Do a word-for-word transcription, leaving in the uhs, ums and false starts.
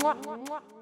Mwah, mwah, mwah.